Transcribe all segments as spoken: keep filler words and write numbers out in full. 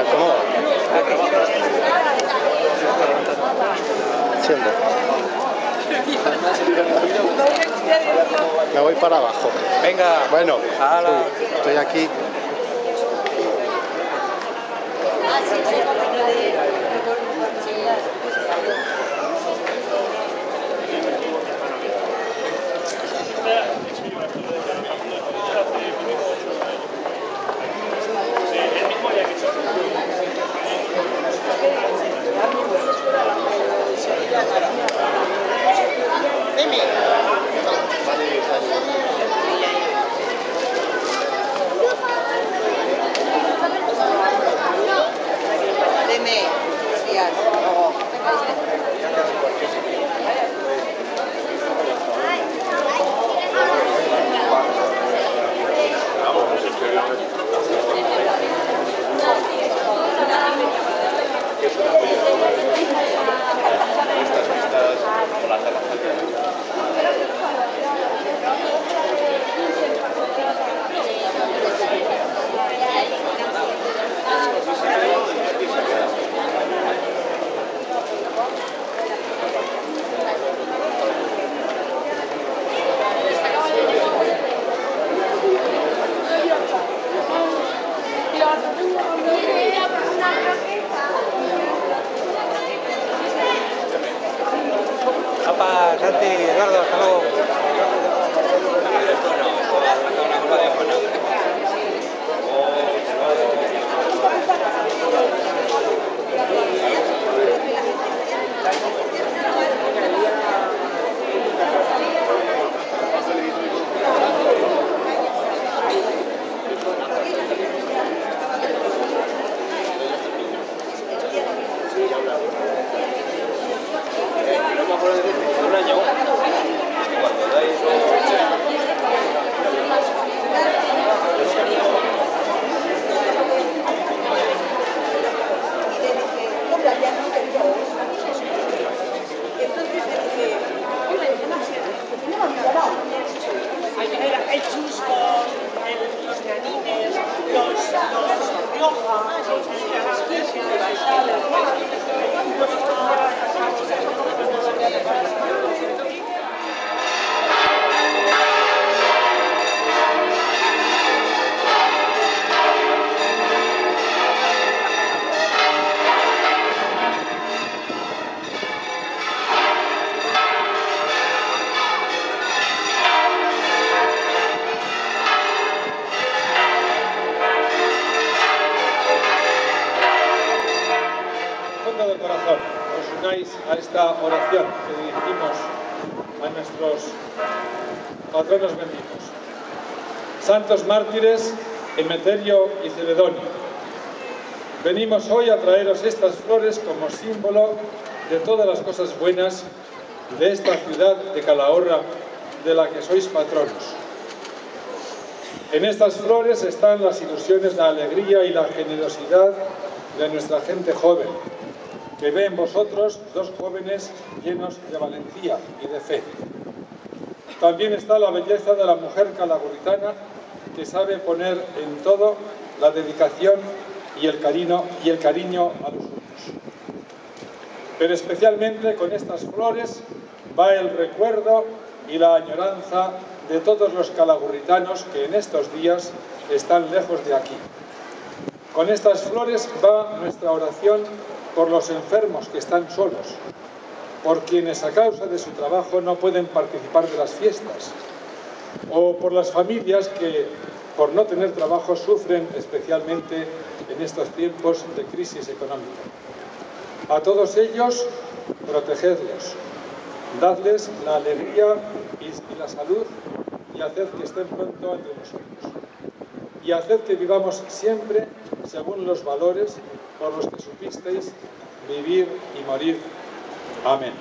estar cómodo. Siendo. Me voy para abajo. Venga. Bueno, uy, estoy aquí. A esta oración que dirigimos a nuestros patronos benditos. Santos mártires Emeterio y Celedonio, venimos hoy a traeros estas flores como símbolo de todas las cosas buenas de esta ciudad de Calahorra, de la que sois patronos. En estas flores están las ilusiones, la alegría y la generosidad de nuestra gente joven, que ve en vosotros dos jóvenes llenos de valentía y de fe. También está la belleza de la mujer calagurritana, que sabe poner en todo la dedicación y el cariño, y el cariño a los suyos. Pero especialmente con estas flores va el recuerdo y la añoranza de todos los calagurritanos que en estos días están lejos de aquí. Con estas flores va nuestra oración por los enfermos que están solos, por quienes a causa de su trabajo no pueden participar de las fiestas, o por las familias que, por no tener trabajo, sufren especialmente en estos tiempos de crisis económica. A todos ellos, protegedlos, dadles la alegría y la salud y haced que estén pronto entre nosotros. Y haced que vivamos siempre según los valores por los que supisteis vivir y morir. Amén.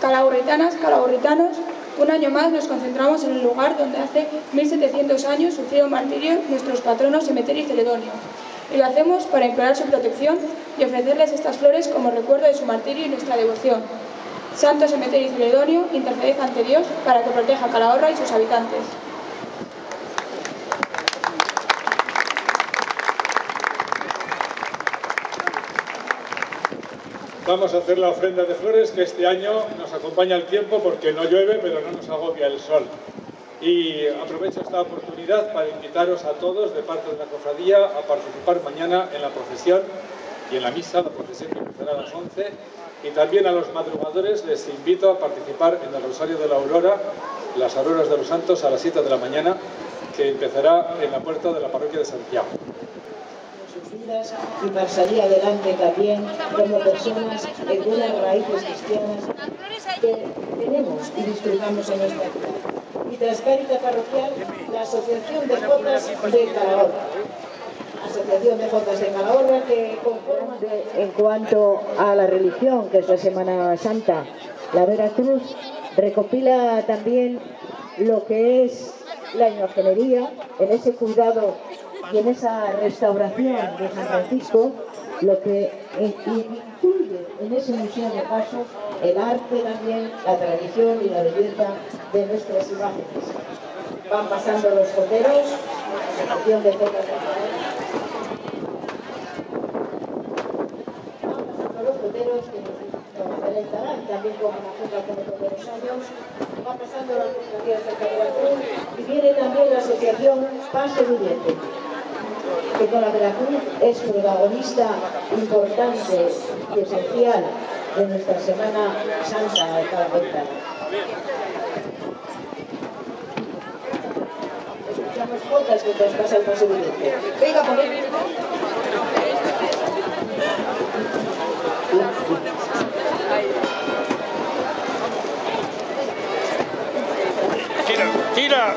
Calahorritanas, calahorritanos, un año más nos concentramos en el lugar donde hace mil setecientos años sufrieron martirio nuestros patronos Emeterio y Celedonio, y lo hacemos para implorar su protección y ofrecerles estas flores como recuerdo de su martirio y nuestra devoción. Santos Emeterio y Celedonio, interceded ante Dios para que proteja a Calahorra y sus habitantes. Vamos a hacer la ofrenda de flores, que este año nos acompaña el tiempo porque no llueve, pero no nos agobia el sol. Y aprovecho esta oportunidad para invitaros a todos, de parte de la cofradía, a participar mañana en la procesión y en la misa, la procesión que empezará a las once. Y también a los madrugadores les invito a participar en el Rosario de la Aurora, las Auroras de los Santos, a las siete de la mañana, que empezará en la puerta de la parroquia de Santiago. Y para salir adelante también como personas de buenas raíces cristianas que tenemos y disfrutamos en nuestra vida. Y tras Cáritas Parroquial, la Asociación de Jotas de Calahorra. Asociación de Jotas de Calahorra que conforma... En cuanto a la religión, que es la Semana Santa, la Vera Cruz recopila también lo que es la imaginería en ese cuidado y en esa restauración de San Francisco, lo que incluye en ese museo de pasos el arte también, la tradición y la belleza de nuestras imágenes. Van pasando los coteros, la Asociación de Jotas de Calahorra. Van pasando los coteros que nos presentarán también con la Junta como todos los años. Va pasando la Asociación de Veracruz y viene también la Asociación Paso Viviente, que con la Veracruz es protagonista importante y esencial de nuestra Semana Santa de Calahorra. Escuchamos jotas que traspasa el Paso Viviente. Venga, por ahí. ¡Tira! ¡Tira!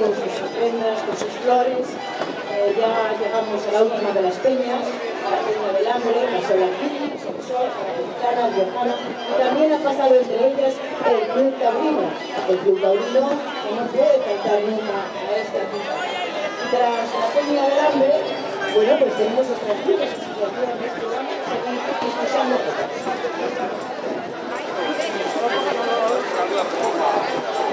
Gracias.